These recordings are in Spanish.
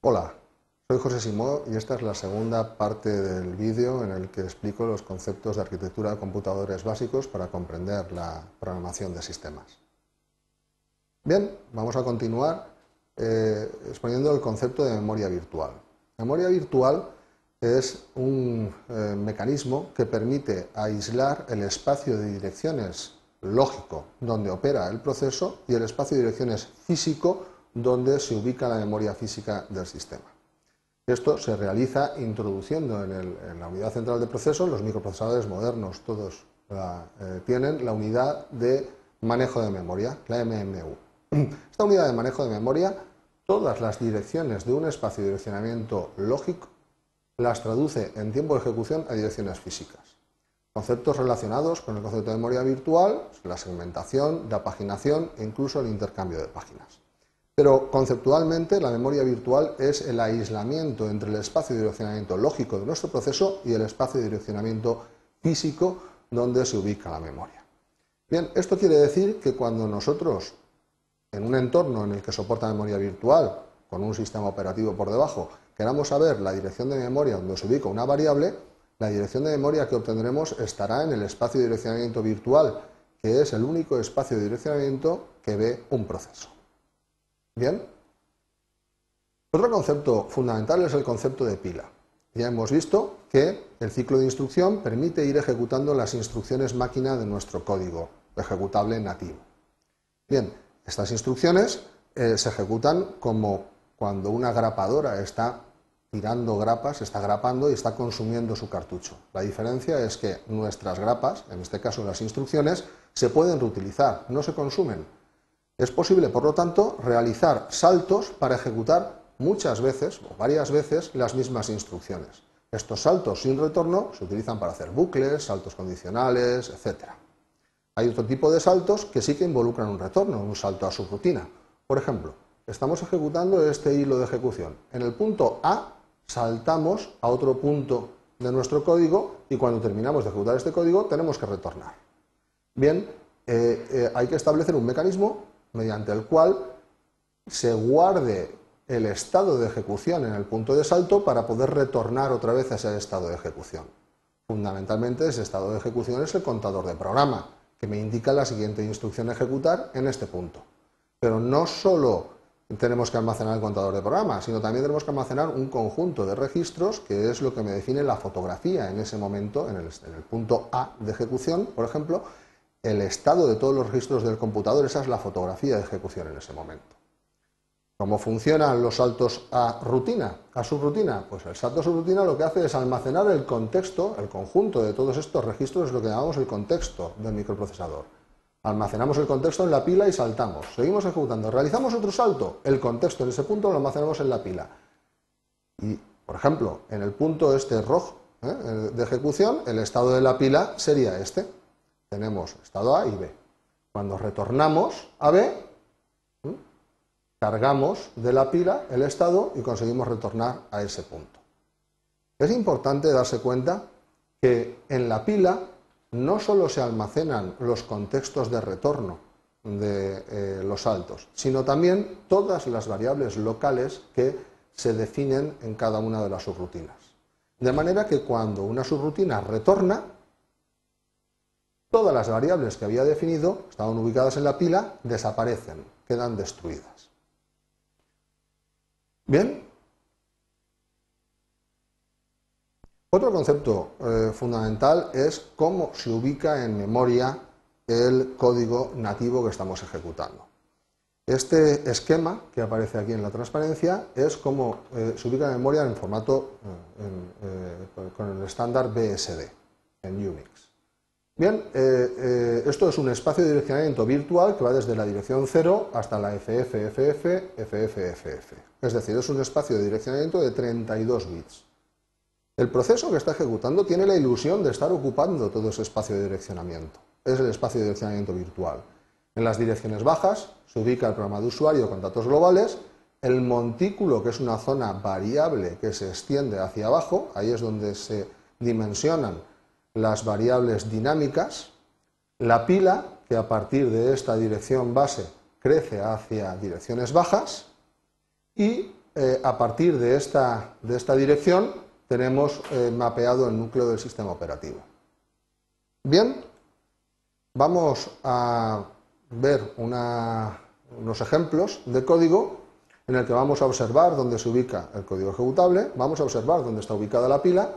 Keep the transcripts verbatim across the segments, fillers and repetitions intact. Hola, soy José Simó y esta es la segunda parte del vídeo en el que explico los conceptos de arquitectura de computadores básicos para comprender la programación de sistemas. Bien, vamos a continuar eh, exponiendo el concepto de memoria virtual. La memoria virtual es un eh, mecanismo que permite aislar el espacio de direcciones lógico donde opera el proceso y el espacio de direcciones físico donde se ubica la memoria física del sistema. Esto se realiza introduciendo en, el, en la unidad central de procesos. Los microprocesadores modernos todos la, eh, tienen la unidad de manejo de memoria, la M M U. Esta unidad de manejo de memoria, todas las direcciones de un espacio de direccionamiento lógico las traduce en tiempo de ejecución a direcciones físicas. Conceptos relacionados con el concepto de memoria virtual, la segmentación, la paginación e incluso el intercambio de páginas. Pero conceptualmente la memoria virtual es el aislamiento entre el espacio de direccionamiento lógico de nuestro proceso y el espacio de direccionamiento físico donde se ubica la memoria. Bien, esto quiere decir que cuando nosotros en un entorno en el que soporta memoria virtual con un sistema operativo por debajo queramos saber la dirección de memoria donde se ubica una variable, la dirección de memoria que obtendremos estará en el espacio de direccionamiento virtual, que es el único espacio de direccionamiento que ve un proceso. Bien. Otro concepto fundamental es el concepto de pila. Ya hemos visto que el ciclo de instrucción permite ir ejecutando las instrucciones máquina de nuestro código ejecutable nativo. Bien, estas instrucciones eh, se ejecutan como cuando una grapadora está tirando grapas, está grapando y está consumiendo su cartucho. La diferencia es que nuestras grapas, en este caso las instrucciones, se pueden reutilizar, no se consumen. Es posible, por lo tanto, realizar saltos para ejecutar muchas veces o varias veces las mismas instrucciones. Estos saltos sin retorno se utilizan para hacer bucles, saltos condicionales, etcétera. Hay otro tipo de saltos que sí que involucran un retorno, un salto a subrutina. Por ejemplo, estamos ejecutando este hilo de ejecución. En el punto A saltamos a otro punto de nuestro código y cuando terminamos de ejecutar este código tenemos que retornar. Bien, eh, eh, hay que establecer un mecanismo mediante el cual se guarde el estado de ejecución en el punto de salto para poder retornar otra vez a ese estado de ejecución. Fundamentalmente ese estado de ejecución es el contador de programa que me indica la siguiente instrucción a ejecutar en este punto. Pero no solo tenemos que almacenar el contador de programa, sino también tenemos que almacenar un conjunto de registros que es lo que me define la fotografía en ese momento, en el, en el punto A de ejecución, por ejemplo, el estado de todos los registros del computador, esa es la fotografía de ejecución en ese momento. ¿Cómo funcionan los saltos a rutina, a subrutina? Pues el salto a subrutina lo que hace es almacenar el contexto, el conjunto de todos estos registros es lo que llamamos el contexto del microprocesador. Almacenamos el contexto en la pila y saltamos. Seguimos ejecutando. Realizamos otro salto. El contexto en ese punto lo almacenamos en la pila. Y, por ejemplo, en el punto este rojo ¿eh? de ejecución, el estado de la pila sería este. Tenemos estado A y B. Cuando retornamos a B, ¿eh? cargamos de la pila el estado y conseguimos retornar a ese punto. Es importante darse cuenta que en la pila no solo se almacenan los contextos de retorno de eh, los saltos, sino también todas las variables locales que se definen en cada una de las subrutinas. De manera que cuando una subrutina retorna, todas las variables que había definido, estaban ubicadas en la pila, desaparecen, quedan destruidas. Bien. Otro concepto eh, fundamental es cómo se ubica en memoria el código nativo que estamos ejecutando. Este esquema que aparece aquí en la transparencia es cómo eh, se ubica en memoria en formato en, eh, con el estándar B S D en Unix. Bien, eh, eh, esto es un espacio de direccionamiento virtual que va desde la dirección cero hasta la F F F F F F F. Es decir, es un espacio de direccionamiento de treinta y dos bits. El proceso que está ejecutando tiene la ilusión de estar ocupando todo ese espacio de direccionamiento. Es el espacio de direccionamiento virtual. En las direcciones bajas se ubica el programa de usuario con datos globales, el montículo, que es una zona variable que se extiende hacia abajo, ahí es donde se dimensionan las variables dinámicas, la pila, que a partir de esta dirección base crece hacia direcciones bajas, y eh, a partir de esta, de esta dirección tenemos eh, mapeado el núcleo del sistema operativo. Bien, vamos a ver una, unos ejemplos de código en el que vamos a observar dónde se ubica el código ejecutable, vamos a observar dónde está ubicada la pila.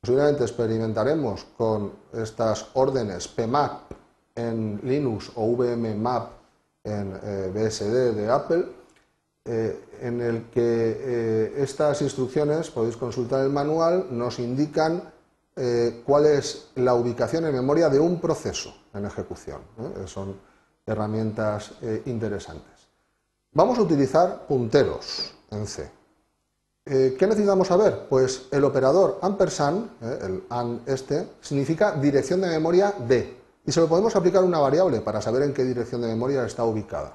Posiblemente experimentaremos con estas órdenes P M A P en Linux o V M M A P en eh, B S D de Apple, eh, en el que eh, estas instrucciones, podéis consultar el manual, nos indican eh, cuál es la ubicación en memoria de un proceso en ejecución, ¿eh? Son herramientas eh, interesantes. Vamos a utilizar punteros en C. Eh, ¿Qué necesitamos saber? Pues el operador ampersand, eh, el and este, significa dirección de memoria D, y se lo podemos aplicar a una variable para saber en qué dirección de memoria está ubicada.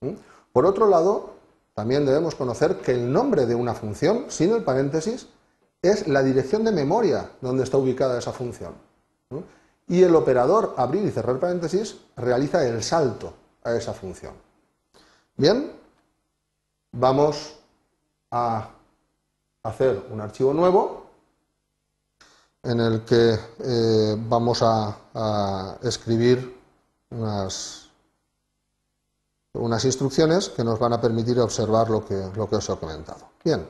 ¿Mm? Por otro lado, también debemos conocer que el nombre de una función, sin el paréntesis, es la dirección de memoria donde está ubicada esa función. ¿Mm? Y el operador abrir y cerrar paréntesis realiza el salto a esa función. Bien, vamos a hacer un archivo nuevo en el que eh, vamos a, a escribir unas, unas instrucciones que nos van a permitir observar lo que, lo que os he comentado. Bien.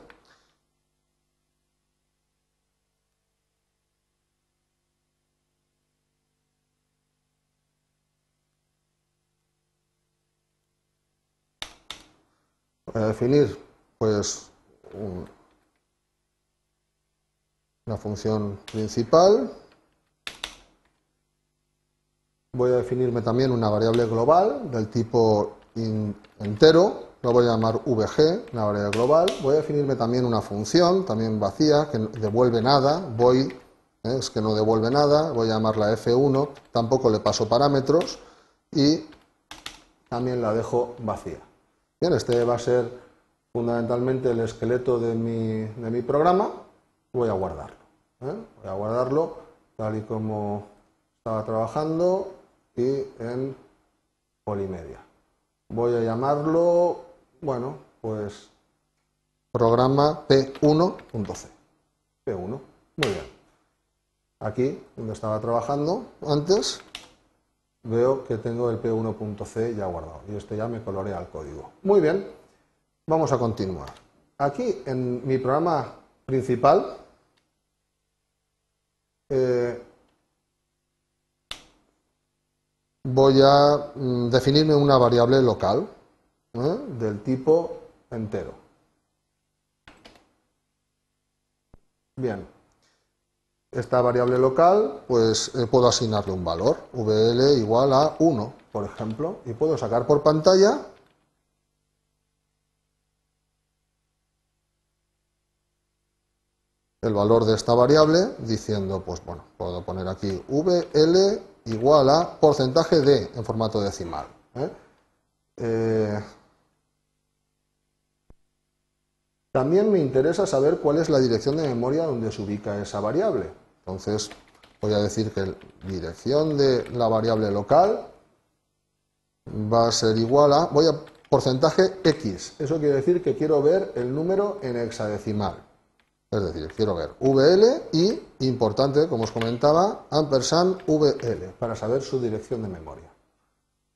Voy a definir pues un, la función principal, voy a definirme también una variable global del tipo in, entero, la voy a llamar V G, una variable global, voy a definirme también una función, también vacía, que devuelve nada, void, ¿eh? Es que no devuelve nada, voy a llamarla F uno, tampoco le paso parámetros y también la dejo vacía. Bien, este va a ser fundamentalmente el esqueleto de mi, de mi programa, voy a guardar. ¿Eh? Voy a guardarlo tal y como estaba trabajando y en Polimedia. Voy a llamarlo, bueno, pues programa P uno punto C. P uno, muy bien. Aquí, donde estaba trabajando antes, veo que tengo el P uno punto C ya guardado y este ya me colorea el código. Muy bien, vamos a continuar. Aquí en mi programa principal, Eh, voy a mm, definirme una variable local, ¿eh? Del tipo entero. Bien, esta variable local, pues eh, puedo asignarle un valor, V L igual a uno, por ejemplo, y puedo sacar por pantalla el valor de esta variable diciendo, pues bueno, puedo poner aquí V L igual a porcentaje de en formato decimal. ¿eh? Eh, también me interesa saber cuál es la dirección de memoria donde se ubica esa variable. Entonces voy a decir que la dirección de la variable local va a ser igual a, voy a porcentaje X. Eso quiere decir que quiero ver el número en hexadecimal. Es decir, quiero ver V L y, importante, como os comentaba, ampersand V L, para saber su dirección de memoria.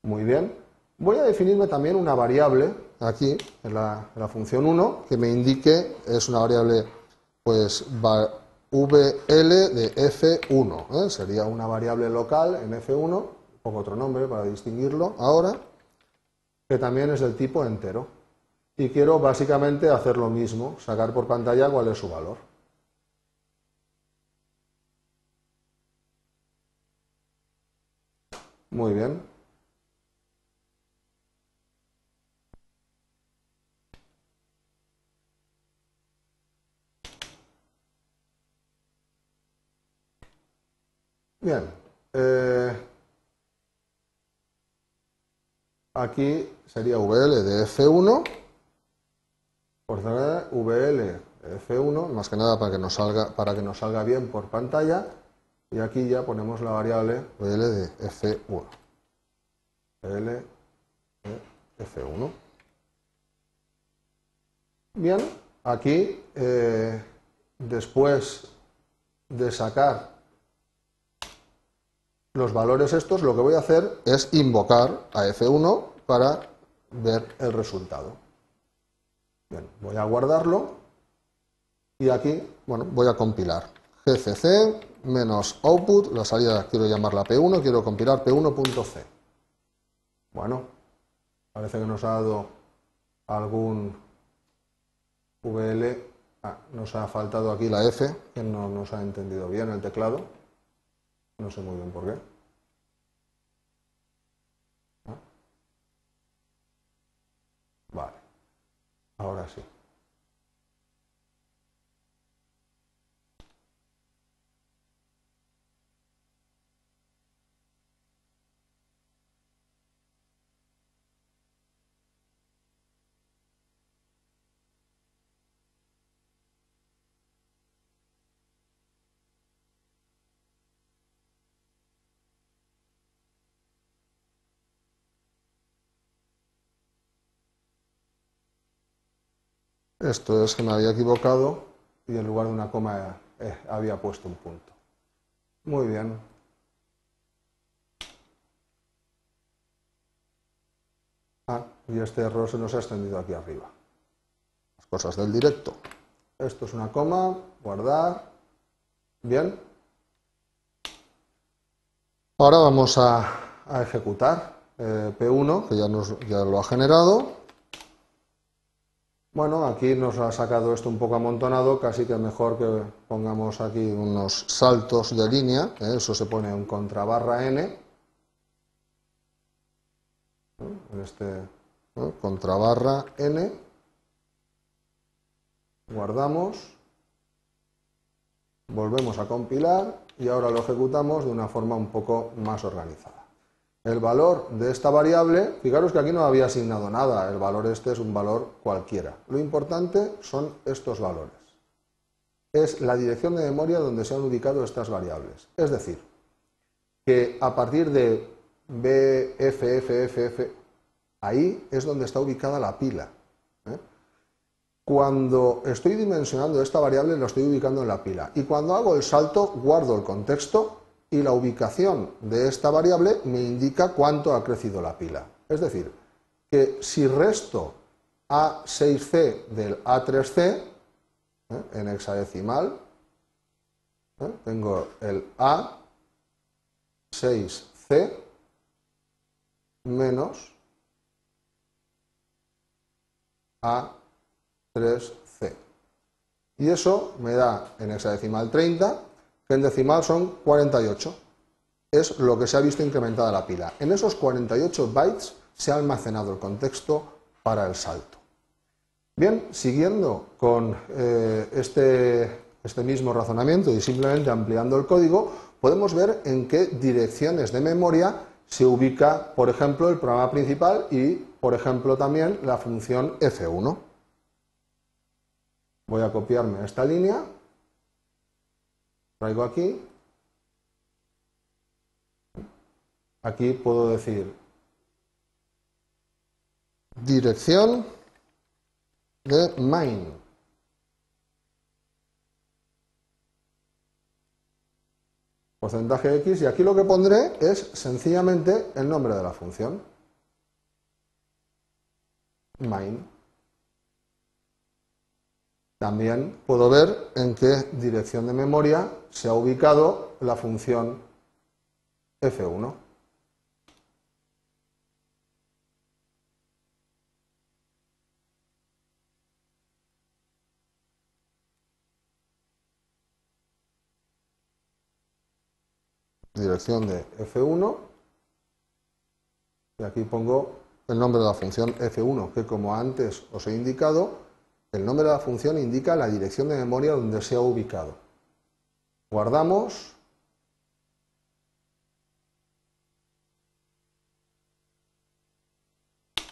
Muy bien. Voy a definirme también una variable, aquí, en la, en la función uno, que me indique, es una variable, pues, va, V L de F uno, ¿eh? Sería una variable local en F uno, pongo otro nombre para distinguirlo ahora, que también es del tipo entero. Y quiero básicamente hacer lo mismo, sacar por pantalla cuál es su valor. Muy bien. Bien. Eh, aquí sería V L de F uno. Porcentaje V L F uno, más que nada para que nos salga para que nos salga bien por pantalla, y aquí ya ponemos la variable V L de F uno. V L de F uno. Bien, aquí eh, después de sacar los valores estos, lo que voy a hacer es invocar a F uno para ver el resultado. Bien, voy a guardarlo y aquí, bueno, voy a compilar gcc menos output, la salida quiero llamarla P uno, quiero compilar P uno punto C. Bueno, parece que nos ha dado algún V L, ah, nos ha faltado aquí la F, que no nos ha entendido bien el teclado, no sé muy bien por qué. Vale, ahora sí. Esto es que me había equivocado y en lugar de una coma eh, había puesto un punto. Muy bien. Ah, y este error se nos ha extendido aquí arriba. Las cosas del directo. Esto es una coma, guardar. Bien. Ahora vamos a, a ejecutar eh, P uno, que ya, nos, ya lo ha generado. Bueno, aquí nos ha sacado esto un poco amontonado, casi que mejor que pongamos aquí unos saltos de línea, ¿eh? Eso se pone en contrabarra N, en este, ¿no? Contrabarra N, guardamos, volvemos a compilar y ahora lo ejecutamos de una forma un poco más organizada. El valor de esta variable, fijaros que aquí no había asignado nada, el valor este es un valor cualquiera. Lo importante son estos valores. Es la dirección de memoria donde se han ubicado estas variables. Es decir, que a partir de B F F F F, ahí es donde está ubicada la pila. ¿eh? Cuando estoy dimensionando esta variable, la estoy ubicando en la pila. Y cuando hago el salto, guardo el contexto. Y la ubicación de esta variable me indica cuánto ha crecido la pila. Es decir, que si resto A seis C del A tres C, ¿eh? En hexadecimal, ¿eh? tengo el A seis C menos A tres C. Y eso me da en hexadecimal treinta. En decimal son cuarenta y ocho, es lo que se ha visto incrementada la pila. En esos cuarenta y ocho bytes se ha almacenado el contexto para el salto. Bien, siguiendo con eh, este, este mismo razonamiento y simplemente ampliando el código, podemos ver en qué direcciones de memoria se ubica, por ejemplo, el programa principal y, por ejemplo, también la función F uno. Voy a copiarme esta línea. Traigo aquí, aquí puedo decir dirección de main, porcentaje X, y aquí lo que pondré es sencillamente el nombre de la función, main. También puedo ver en qué dirección de memoria se ha ubicado la función F uno. Dirección de F uno. Y aquí pongo el nombre de la función F uno, que como antes os he indicado, el nombre de la función indica la dirección de memoria donde se ha ubicado. Guardamos.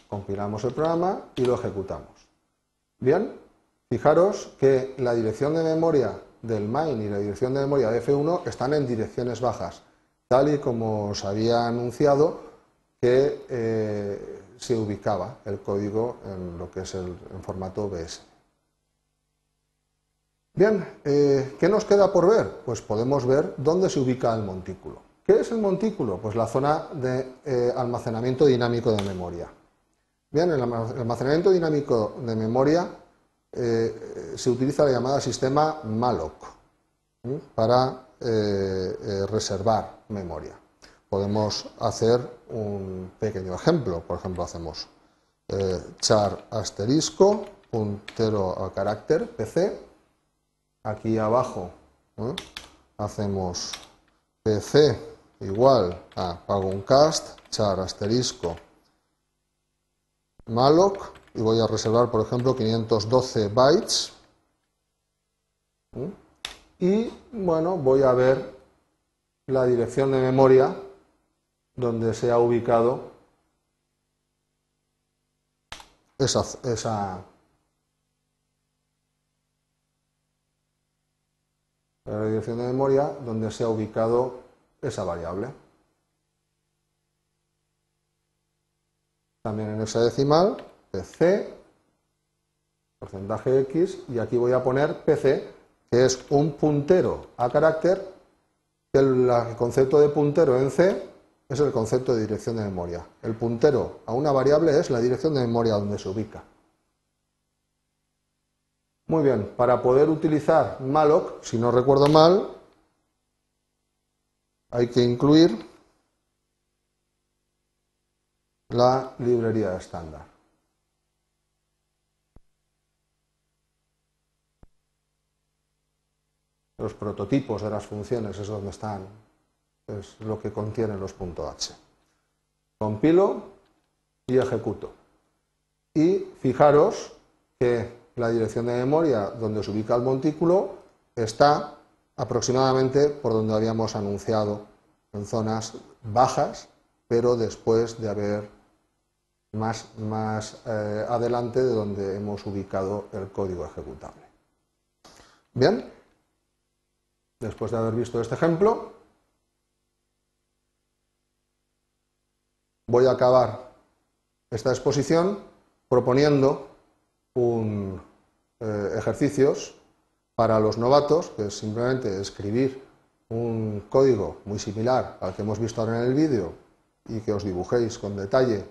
Compilamos el programa y lo ejecutamos. Bien, fijaros que la dirección de memoria del main y la dirección de memoria de F uno están en direcciones bajas, tal y como os había anunciado que eh, se ubicaba el código en lo que es el en formato B S D. Bien, eh, ¿qué nos queda por ver? Pues podemos ver dónde se ubica el montículo. ¿Qué es el montículo? Pues la zona de eh, almacenamiento dinámico de memoria. Bien, el almacenamiento dinámico de memoria eh, se utiliza la llamada sistema malloc ¿sí? para eh, eh, reservar memoria. Podemos hacer un pequeño ejemplo. Por ejemplo, hacemos eh, char asterisco puntero a carácter pc. Aquí abajo ¿eh? hacemos pc igual a pago un cast, char asterisco malloc y voy a reservar, por ejemplo, quinientos doce bytes. ¿eh? Y bueno, voy a ver la dirección de memoria donde se ha ubicado esa. esa la dirección de memoria donde se ha ubicado esa variable. También en hexadecimal, pc, porcentaje x, y aquí voy a poner pc, que es un puntero a carácter, que el, el concepto de puntero en C es el concepto de dirección de memoria. El puntero a una variable es la dirección de memoria donde se ubica. Muy bien, para poder utilizar malloc, si no recuerdo mal, hay que incluir la librería estándar. Los prototipos de las funciones es donde están, es lo que contienen los .h. Compilo y ejecuto. Y fijaros que la dirección de memoria donde se ubica el montículo está aproximadamente por donde habíamos anunciado, en zonas bajas, pero después de haber más, más eh, adelante de donde hemos ubicado el código ejecutable. Bien, después de haber visto este ejemplo, voy a acabar esta exposición proponiendo un eh, ejercicios para los novatos, que es simplemente escribir un código muy similar al que hemos visto ahora en el vídeo y que os dibujéis con detalle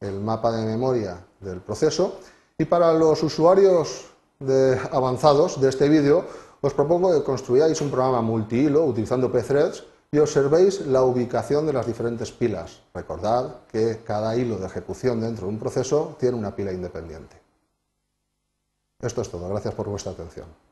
el mapa de memoria del proceso. Y para los usuarios de avanzados de este vídeo, os propongo que construyáis un programa multihilo utilizando pthreads y observéis la ubicación de las diferentes pilas. Recordad que cada hilo de ejecución dentro de un proceso tiene una pila independiente. Esto es todo. Gracias por vuestra atención.